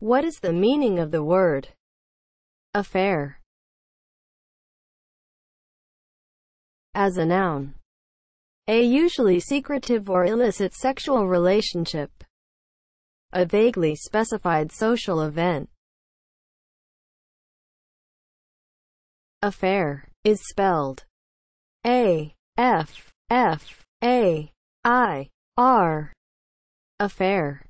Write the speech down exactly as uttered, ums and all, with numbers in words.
What is the meaning of the word affair as a noun? A usually secretive or illicit sexual relationship. A vaguely specified social event. Affair is spelled A F F A I R. Affair.